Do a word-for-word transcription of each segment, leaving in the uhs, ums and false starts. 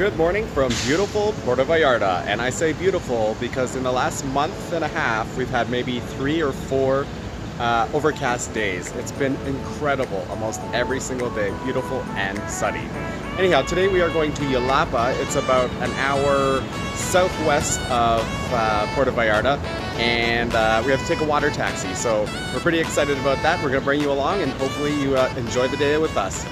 Good morning from beautiful Puerto Vallarta, and I say beautiful because in the last month and a half we've had maybe three or four uh, overcast days. It's been incredible almost every single day, beautiful and sunny. Anyhow, today we are going to Yelapa. It's about an hour southwest of uh, Puerto Vallarta, and uh, we have to take a water taxi, so we're pretty excited about that. We're going to bring you along and hopefully you uh, enjoy the day with us.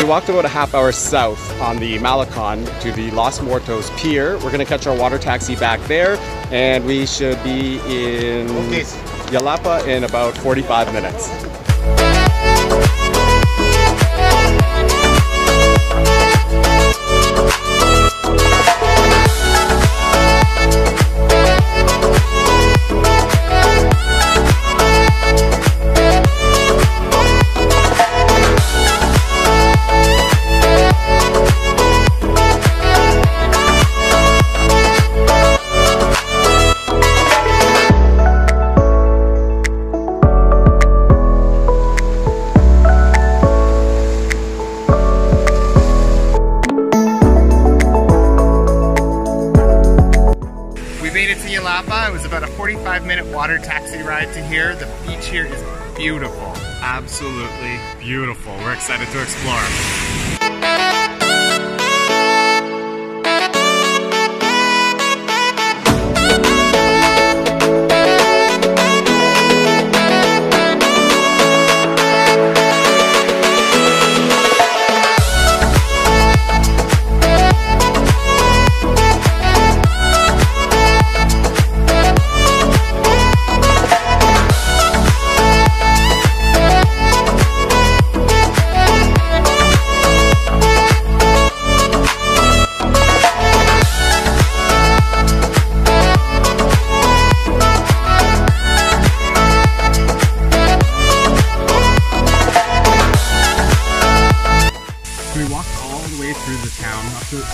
We walked about a half hour south on the Malecon to the Los Muertos pier. We're going to catch our water taxi back there, and we should be in Yelapa in about forty-five minutes. It was about a forty-five minute water taxi ride to here. The beach here is beautiful, absolutely beautiful. We're excited to explore.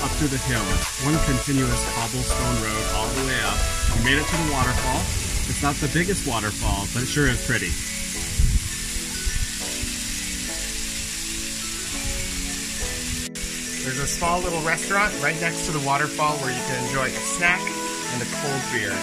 Up to the hill, one continuous cobblestone road all the way up. We made it to the waterfall. It's not the biggest waterfall, but it sure is pretty. There's a small little restaurant right next to the waterfall where you can enjoy a snack and a cold beer.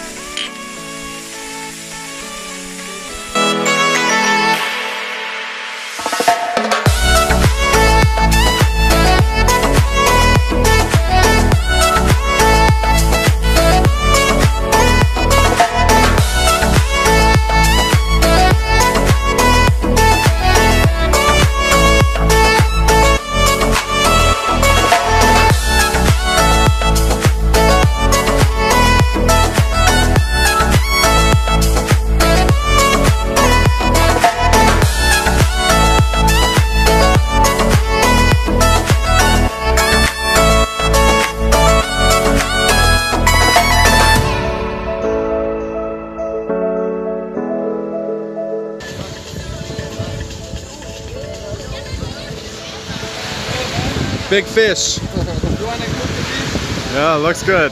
Big fish. You want to cook the fish? Yeah, looks good.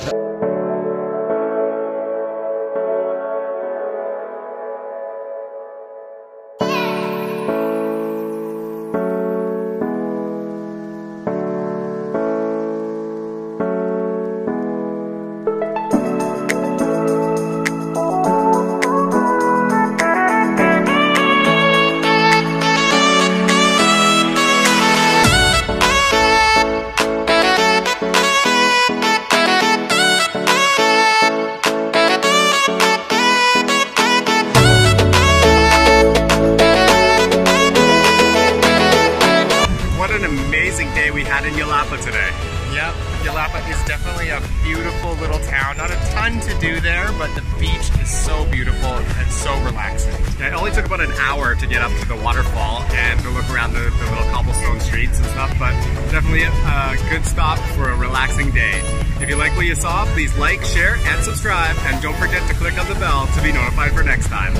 Today. Yep, Yelapa is definitely a beautiful little town. Not a ton to do there, but the beach is so beautiful and so relaxing. It only took about an hour to get up to the waterfall and to look around the, the little cobblestone streets and stuff, but definitely a, a good stop for a relaxing day. If you like what you saw, please like, share, and subscribe, and don't forget to click on the bell to be notified for next time.